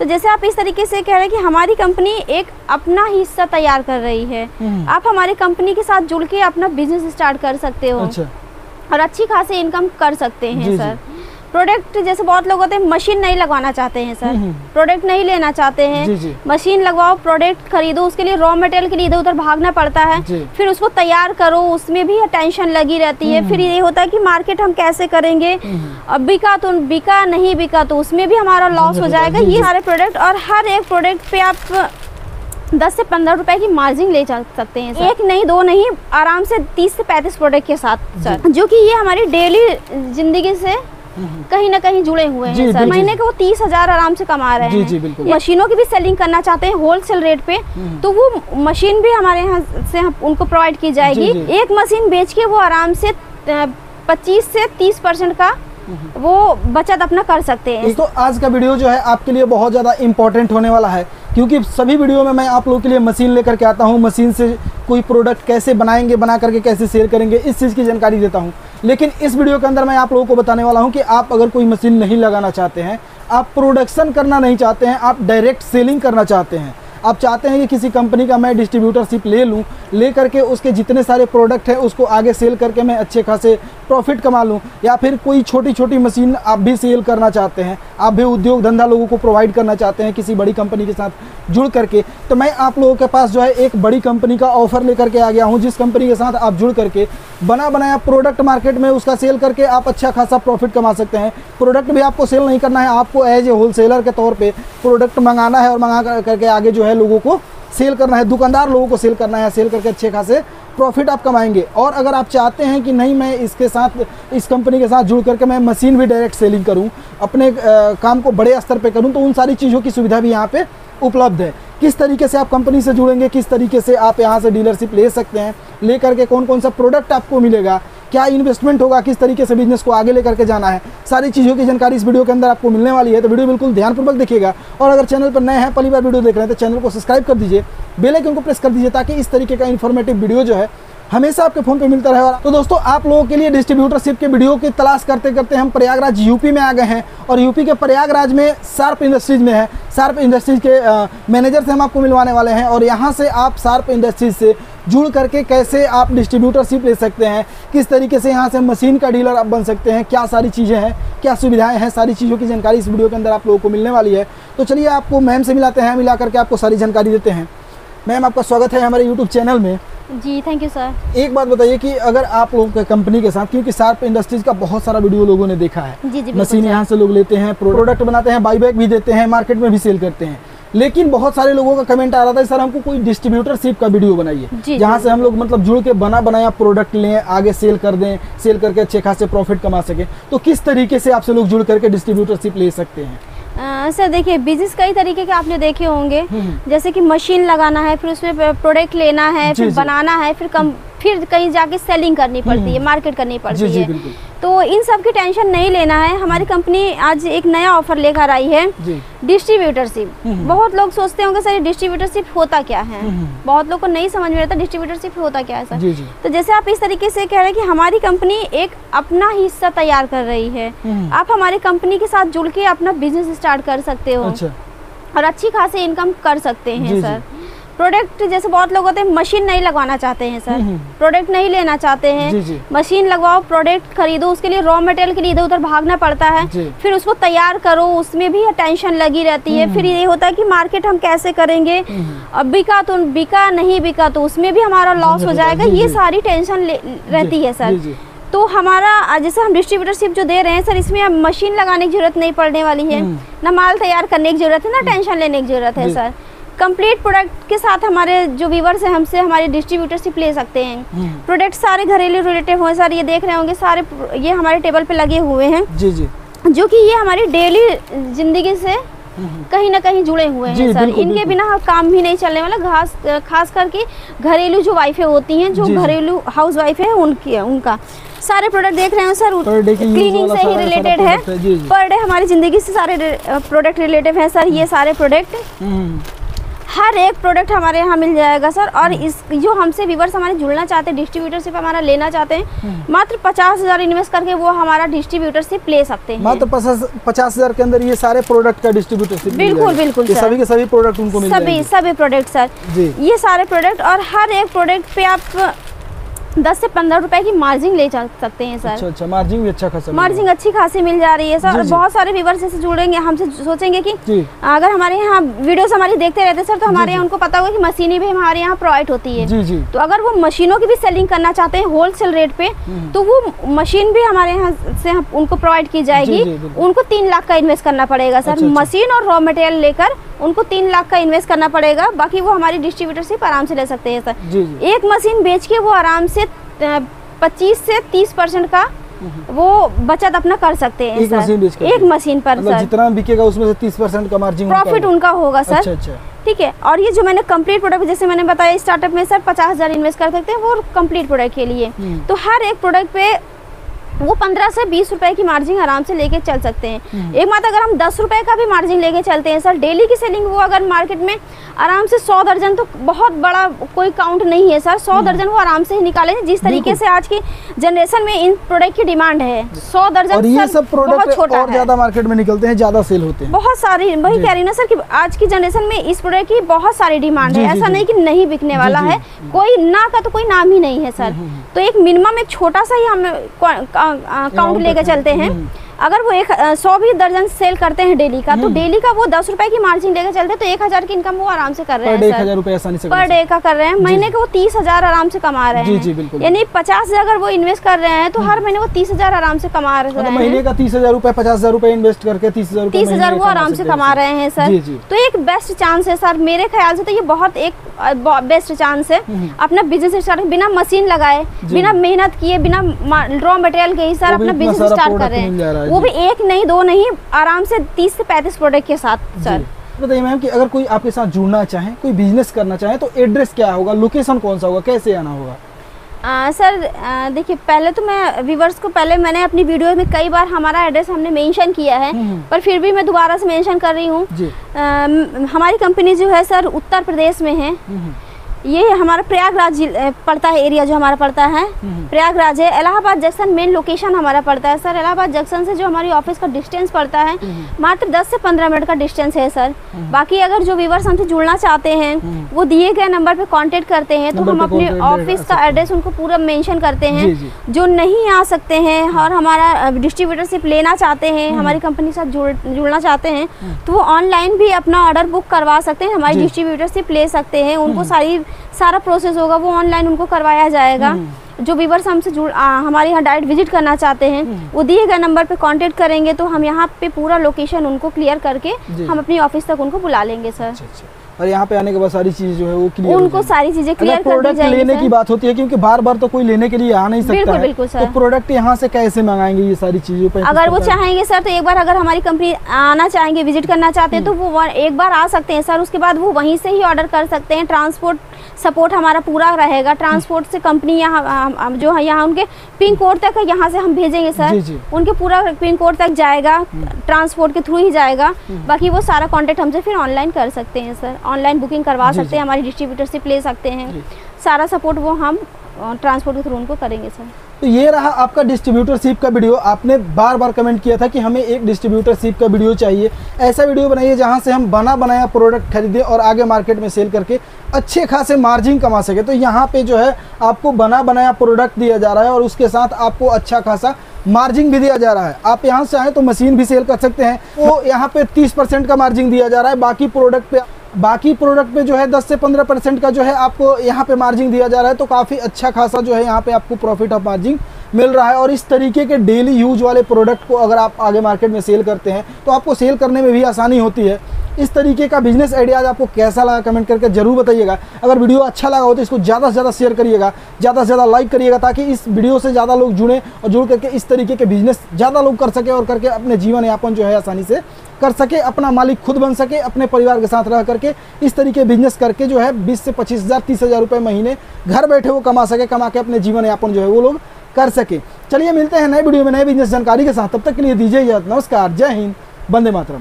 तो जैसे आप इस तरीके से कह रहे हैं कि हमारी कंपनी एक अपना हिस्सा तैयार कर रही है, आप हमारी कंपनी के साथ जुड़ के अपना बिजनेस स्टार्ट कर सकते हो। अच्छा। और अच्छी खासी इनकम कर सकते हैं सर। प्रोडक्ट जैसे बहुत लोग होते हैं मशीन नहीं लगवाना चाहते हैं सर, प्रोडक्ट नहीं लेना चाहते हैं, मशीन लगवाओ प्रोडक्ट खरीदो, उसके लिए रॉ मटेरियल के लिए इधर उधर भागना पड़ता है, फिर उसको तैयार करो, उसमें भी टेंशन लगी रहती है। फिर ये होता है कि मार्केट हम कैसे करेंगे, अब बिका तो बिका, नहीं बिका तो उसमें भी हमारा लॉस हो जाएगा। ये सारे प्रोडक्ट और हर एक प्रोडक्ट पे आप 10 से 15 रुपए की मार्जिन ले जा सकते हैं सर। एक नहीं, दो नहीं, आराम से 30 से 35 प्रोडक्ट के साथ सर, जो कि ये हमारी डेली जिंदगी से कहीं ना कहीं जुड़े हुए हैं सर। महीने के वो 30,000 आराम से कमा रहे हैं। मशीनों की भी सेलिंग करना चाहते हैं होलसेल रेट पे, तो वो मशीन भी हमारे यहाँ से उनको प्रोवाइड की जाएगी। एक मशीन बेच के वो आराम से 25 से 30% का वो बचत अपना कर सकते हैं। तो आज का वीडियो जो है आपके लिए बहुत ज़्यादा इम्पोर्टेंट होने वाला है, क्योंकि सभी वीडियो में मैं आप लोगों के लिए मशीन लेकर के आता हूँ, मशीन से कोई प्रोडक्ट कैसे बनाएंगे, बना करके कैसे सेल करेंगे, इस चीज़ की जानकारी देता हूँ। लेकिन इस वीडियो के अंदर मैं आप लोगों को बताने वाला हूँ कि आप अगर कोई मशीन नहीं लगाना चाहते हैं, आप प्रोडक्शन करना नहीं चाहते हैं, आप डायरेक्ट सेलिंग करना चाहते हैं, आप चाहते हैं कि किसी कंपनी का मैं डिस्ट्रीब्यूटरशिप ले लूँ, ले करके उसके जितने सारे प्रोडक्ट हैं उसको आगे सेल करके मैं अच्छे खासे प्रॉफिट कमा लूँ, या फिर कोई छोटी छोटी मशीन आप भी सेल करना चाहते हैं, आप भी उद्योग धंधा लोगों को प्रोवाइड करना चाहते हैं किसी बड़ी कंपनी के साथ जुड़ करके, तो मैं आप लोगों के पास जो है एक बड़ी कंपनी का ऑफर लेकर के आ गया हूँ, जिस कंपनी के साथ आप जुड़ करके बना बनाया प्रोडक्ट मार्केट में उसका सेल करके आप अच्छा खासा प्रॉफिट कमा सकते हैं। प्रोडक्ट भी आपको सेल नहीं करना है, आपको एज ए होलसेलर के तौर पर प्रोडक्ट मंगाना है और मंगा करके आगे जो है लोगों को सेल करना है, दुकानदार लोगों को सेल करना है, सेल करके अच्छे खासे प्रॉफिट आप कमाएंगे। और अगर आप चाहते हैं कि नहीं, मैं इसके साथ, इस कंपनी के साथ जुड़ करके मैं मशीन भी डायरेक्ट सेलिंग करूं, अपने काम को बड़े स्तर पे करूं, तो उन सारी चीज़ों की सुविधा भी यहां पे उपलब्ध है। किस तरीके से आप कंपनी से जुड़ेंगे, किस तरीके से आप यहाँ से डीलरशिप ले सकते हैं, ले करके कौन कौन सा प्रोडक्ट आपको मिलेगा, क्या इन्वेस्टमेंट होगा, किस तरीके से बिजनेस को आगे लेकर के जाना है, सारी चीज़ों की जानकारी इस वीडियो के अंदर आपको मिलने वाली है। तो वीडियो बिल्कुल ध्यानपूर्वक देखिएगा, और अगर चैनल पर नए हैं, पहली बार वीडियो देख रहे हैं, तो चैनल को सब्सक्राइब कर दीजिए, बेल आइकन को प्रेस कर दीजिए, ताकि इस तरीके का इन्फॉर्मेटिव वीडियो जो है हमेशा आपके फोन पे मिलता रहे। और तो दोस्तों, आप लोगों के लिए डिस्ट्रीब्यूटरशिप के वीडियो की तलाश करते करते हम प्रयागराज यूपी में आ गए हैं, और यूपी के प्रयागराज में शार्प इंडस्ट्रीज में है। शार्प इंडस्ट्रीज के मैनेजर से हम आपको मिलवाने वाले हैं, और यहाँ से आप शार्प इंडस्ट्रीज से जुड़ करके कैसे आप डिस्ट्रीब्यूटरशिप ले सकते हैं, किस तरीके से यहाँ से मशीन का डीलर आप बन सकते हैं, क्या सारी चीज़ें हैं, क्या सुविधाएं हैं, सारी चीज़ों की जानकारी इस वीडियो के अंदर आप लोगों को मिलने वाली है। तो चलिए आपको मैम से मिलाते हैं, मिला करके आपको सारी जानकारी देते हैं। मैम, आपका स्वागत है हमारे यूट्यूब चैनल में। जी, थैंक यू सर। एक बात बताइए कि अगर आप लोगों के कंपनी के साथ, क्योंकि शार्प इंडस्ट्रीज का बहुत सारा वीडियो लोगों ने देखा है, जी जी, मशीन यहाँ से लोग लेते हैं, प्रोडक्ट बनाते हैं, बाईबैक भी देते हैं, मार्केट में भी सेल करते हैं, लेकिन बहुत सारे लोगों का कमेंट आ रहा था, सर हमको कोई डिस्ट्रीब्यूटरशिप का वीडियो बनाइए, जहाँ से हम लोग मतलब जुड़ के बना बनाया प्रोडक्ट लें, आगे सेल कर दें, सेल करके अच्छे खासे प्रॉफिट कमा सकें। तो किस तरीके से आपसे लोग जुड़ करके डिस्ट्रीब्यूटरशिप ले सकते हैं? सर देखिए, बिजनेस कई तरीके के आपने देखे होंगे, जैसे कि मशीन लगाना है, फिर उसमें प्रोडक्ट लेना है, फिर बनाना है, फिर कहीं जाके सेलिंग करनी पड़ती है, मार्केट करनी पड़ती है। तो इन सब की टेंशन नहीं लेना है। हमारी कंपनी आज एक नया ऑफर लेकर आई है, डिस्ट्रीब्यूटरशिप। बहुत लोग सोचते होंगे सर डिस्ट्रीब्यूटरशिप होता क्या है, बहुत लोग को नहीं समझ में आता डिस्ट्रीब्यूटरशिप होता क्या है सर। तो जैसे आप इस तरीके से कह रहे हैं कि हमारी कंपनी एक अपना हिस्सा तैयार कर रही है, आप हमारी कंपनी के साथ जुड़ के अपना बिजनेस स्टार्ट कर सकते हो और अच्छी खासी इनकम कर सकते हैं सर। प्रोडक्ट जैसे बहुत लोग होते हैं मशीन नहीं लगवाना चाहते हैं सर, प्रोडक्ट नहीं लेना चाहते हैं, मशीन लगवाओ, प्रोडक्ट खरीदो, उसके लिए रॉ मटेरियल के लिए इधर उधर भागना पड़ता है, फिर उसको तैयार करो, उसमें भी टेंशन लगी रहती है। फिर ये होता है कि मार्केट हम कैसे करेंगे, अब बिका तो बिका, नहीं बिका तो उसमें भी हमारा लॉस हो जाएगा। ये सारी टेंशन रहती है सर। तो हमारा जैसे हम डिस्ट्रीब्यूटरशिप जो दे रहे हैं सर, इसमें अब मशीन लगाने की जरूरत नहीं पड़ने वाली है, ना माल तैयार करने की जरूरत है, ना टेंशन लेने की जरूरत है सर। कंप्लीट प्रोडक्ट के साथ हमारे जो व्यूवर्स हैं हमसे, हमारे डिस्ट्रीब्यूटरशिप ले सकते हैं। प्रोडक्ट सारे घरेलू रिलेटेड हुए सर, ये देख रहे होंगे सारे ये हमारे टेबल पे लगे हुए हैं, जी जी, जो कि ये हमारी डेली जिंदगी से कहीं ना कहीं जुड़े हुए हैं सर। इनके बिना काम भी नहीं चलने वाला। खास करके घरेलू जो वाइफें होती हैं, जो घरेलू हाउस वाइफ है उनका सारे प्रोडक्ट देख रहे हैं सर, क्लीनिंग से ही रिलेटेड है। पर डे हमारी जिंदगी से सारे प्रोडक्ट रिलेटेड है सर। ये सारे प्रोडक्ट हर एक प्रोडक्ट हमारे यहाँ मिल जाएगा सर। और इस जो हमसे व्यूवर्स हमारे जुड़ना चाहते हैं, डिस्ट्रीब्यूटरशिप हमारा लेना चाहते हैं, मात्र 50,000 इन्वेस्ट करके वो हमारा डिस्ट्रीब्यूटरशिप ले सकते हैं। मात्र 50,000 के अंदर ये सारे प्रोडक्ट का डिस्ट्रीब्यूटरशिप। बिल्कुल बिल्कुल सर, सभी के सभी प्रोडक्ट उनको मिल जाएंगे, सभी प्रोडक्ट सर जी, ये सारे प्रोडक्ट। और हर एक प्रोडक्ट पे आप 10 से 15 रुपए की मार्जिन ले जा सकते हैं सर। अच्छा, मार्जिन भी अच्छा खासा, मार्जिन अच्छी खासी मिल जा रही है सर। और बहुत सारे व्यूअर्स से जुड़ेंगे, हमसे सोचेंगे कि अगर हमारे यहाँ वीडियोस हमारी देखते रहते सर, तो हमारे यहाँ उनको पता होगा कि मशीनें भी हमारे यहाँ प्रोवाइड होती है जी, जी। तो अगर वो मशीनों की भी सेलिंग करना चाहते हैं होलसेल रेट पे, तो वो मशीन भी हमारे यहाँ से उनको प्रोवाइड की जाएगी। उनको 3 लाख का इन्वेस्ट करना पड़ेगा सर, मशीन और रॉ मटेरियल लेकर उनको 3 लाख का इन्वेस्ट करना पड़ेगा। बाकी वो हमारी डिस्ट्रीब्यूटरशिप आराम से ले सकते हैं सर। एक मशीन बेच के वो आराम से 25 से 30% का वो बचत अपना कर सकते हैं सर, एक मशीन पर सर। जितना बिकेगा उसमें से 30% का मार्जिन प्रॉफिट उनका होगा सर। अच्छा, अच्छा। ठीक है। और ये जो मैंने कंप्लीट प्रोडक्ट जैसे मैंने बताया स्टार्टअप में सर 50,000 इन्वेस्ट कर सकते हैं वो कंप्लीट प्रोडक्ट के लिए। तो हर एक प्रोडक्ट पे वो 15 से 20 रुपए की मार्जिन आराम से लेके चल सकते हैं। एक बात, अगर हम 10 रुपए का भी मार्जिन लेके चलते हैं सर, डेली की सेलिंग वो अगर मार्केट में आराम से 100 दर्जन, तो बहुत बड़ा कोई काउंट नहीं है सर, 100 दर्जन वो आराम से ही निकालेंगे। जिस तरीके से आज की जनरेशन में इन प्रोडक्ट की डिमांड है, 100 दर्जन सर बहुत छोटा है, और ज्यादा मार्केट में निकलते हैं, ज्यादा सेल होते हैं बहुत सारी। वही कह रही ना सर कि आज की जनरेशन में इस प्रोडक्ट की बहुत सारी डिमांड है, ऐसा नहीं कि नहीं बिकने वाला है, कोई ना का तो कोई नाम ही नहीं है सर। तो एक मिनिमम एक छोटा सा ही हम काउंट लेकर चलते हैं। अगर वो 100 दर्जन सेल करते हैं डेली का, तो डेली का वो 10 रुपए की मार्जिन लेकर चलते हैं, तो 1,000 की इनकम वो आराम से कर रहे हैं सर, पर डे का कर रहे हैं। महीने के वो 30,000 आराम से कमा रहे हैं, यानी 50,000 अगर वो इन्वेस्ट कर रहे हैं, तो हर महीने वो 30,000 आराम से कमा रहे हैं। महीने का 30,000 रुपए, 50,000 रुपए इन्वेस्ट करके 30,000 वो आराम से कमा रहे हैं सर। तो एक बेस्ट चांस है सर, मेरे ख्याल से तो ये बहुत एक बेस्ट चांस है अपना बिजनेस स्टार्ट, बिना मशीन लगाए, बिना मेहनत किए, बिना रॉ मटेरियल के ही सर अपना बिजनेस स्टार्ट कर रहे हैं। वो भी एक नहीं, दो नहीं, आराम से 30 से 35 प्रोडक्ट के साथ सर। बताइए मैम कि अगर कोई आपके साथ जुड़ना चाहे, कोई बिजनेस करना चाहे, तो एड्रेस क्या होगा, लोकेशन कौन सा होगा, कैसे आना होगा? सर देखिए, पहले तो मैं व्यूवर्स को, पहले मैंने अपनी वीडियो में कई बार हमारा एड्रेस हमने मेंशन किया है, पर फिर भी मैं दोबारा से मेंशन कर रही हूँ। हमारी कंपनी जो है सर उत्तर प्रदेश में है, ये हमारा प्रयागराज पड़ता है, एरिया जो हमारा पड़ता है प्रयागराज है। इलाहाबाद जंक्शन मेन लोकेशन हमारा पड़ता है सर। इलाहाबाद जंक्शन से जो हमारी ऑफिस का डिस्टेंस पड़ता है मात्र 10 से 15 मिनट का डिस्टेंस है सर। बाकी अगर जो व्यूवर्स हमसे जुड़ना चाहते हैं वो दिए गए नंबर पे कांटेक्ट करते हैं, तो हम अपने ऑफिस का एड्रेस उनको पूरा मेंशन करते हैं। जो नहीं आ सकते हैं और हमारा डिस्ट्रीब्यूटरशिप लेना चाहते हैं, हमारी कंपनी के साथ जुड़ना चाहते हैं, तो वो ऑनलाइन भी अपना ऑर्डर बुक करवा सकते हैं, हमारी डिस्ट्रीब्यूटरशिप ले सकते हैं। उनको सारा प्रोसेस होगा वो ऑनलाइन उनको करवाया जाएगा। जो व्यूअर्स हमसे हमारे यहाँ डायरेक्ट विजिट करना चाहते हैं वो दिए गए नंबर पे कांटेक्ट करेंगे, तो हम यहाँ पे पूरा लोकेशन उनको क्लियर करके हम अपनी ऑफिस तक उनको बुला लेंगे सर। और यहाँ पे आने के बाद सारी चीज जो है वो क्लियर, उनको सारी चीजें क्लियर कर दी जाएगी। लेने की बात होती है क्योंकि बार बार तो कोई लेने के लिए आ नहीं सकता। बिल्कुल बिल्कुल सर। तो प्रोडक्ट यहाँ से कैसे मंगाएंगे ये सारी चीजें? अगर वो चाहेंगे सर तो एक बार, अगर हमारी कंपनी आना चाहेंगे, विजिट करना चाहते हैं, तो वो एक बार आ सकते हैं सर। उसके बाद वो वहीं से ही ऑर्डर कर सकते हैं। ट्रांसपोर्ट सपोर्ट हमारा पूरा रहेगा। ट्रांसपोर्ट से कंपनी यहाँ जो है यहाँ उनके पिन कोड तक है, यहाँ से हम भेजेंगे सर, उनके पूरा पिन कोड तक जाएगा, ट्रांसपोर्ट के थ्रू ही जाएगा। बाकी वो सारा कॉन्टेक्ट हमसे फिर ऑनलाइन कर सकते हैं सर, ऑनलाइन बुकिंग करवा सकते हैं, हमारी डिस्ट्रीब्यूटरशिप ले सकते हैं। सारा सपोर्ट वो हम ट्रांसपोर्ट के थ्रू उनको करेंगे सर। तो ये रहा आपका डिस्ट्रीब्यूटरशिप का वीडियो। आपने बार बार कमेंट किया था कि हमें एक डिस्ट्रीब्यूटरशिप का वीडियो चाहिए। ऐसा वीडियो बनाइए जहां से हम बना बनाया प्रोडक्ट खरीदें और आगे मार्केट में सेल करके अच्छे खासे मार्जिन कमा सके। तो यहाँ पे जो है आपको बना बनाया प्रोडक्ट दिया जा रहा है और उसके साथ आपको अच्छा खासा मार्जिन भी दिया जा रहा है। आप यहाँ चाहें तो मशीन भी सेल कर सकते हैं। वो यहाँ पे 30% का मार्जिन दिया जा रहा है। बाकी प्रोडक्ट पे जो है 10 से 15% का जो है आपको यहाँ पे मार्जिन दिया जा रहा है। तो काफ़ी अच्छा खासा जो है यहाँ पे आपको प्रॉफिट ऑफ मार्जिन मिल रहा है। और इस तरीके के डेली यूज वाले प्रोडक्ट को अगर आप आगे मार्केट में सेल करते हैं तो आपको सेल करने में भी आसानी होती है। इस तरीके का बिजनेस आइडियाज आपको कैसा लगा कमेंट करके जरूर बताइएगा। अगर वीडियो अच्छा लगा हो तो इसको ज़्यादा से ज़्यादा शेयर करिएगा, ज़्यादा से ज़्यादा लाइक करिएगा, ताकि इस वीडियो से ज़्यादा लोग जुड़ें और जुड़ करके इस तरीके के बिजनेस ज़्यादा लोग कर सके और करके अपने जीवन यापन जो है आसानी से कर सके, अपना मालिक खुद बन सके, अपने परिवार के साथ रह करके इस तरीके बिजनेस करके जो है 20 से 25,000 30,000 रुपये महीने घर बैठे वो कमा सके, कमा के अपने जीवन यापन जो है वो लोग कर सके। चलिए मिलते हैं नए वीडियो में नए बिजनेस जानकारी के साथ। तब तक के लिए दीजिए इजाज़त। नमस्कार, जय हिंद, वंदे मातरम।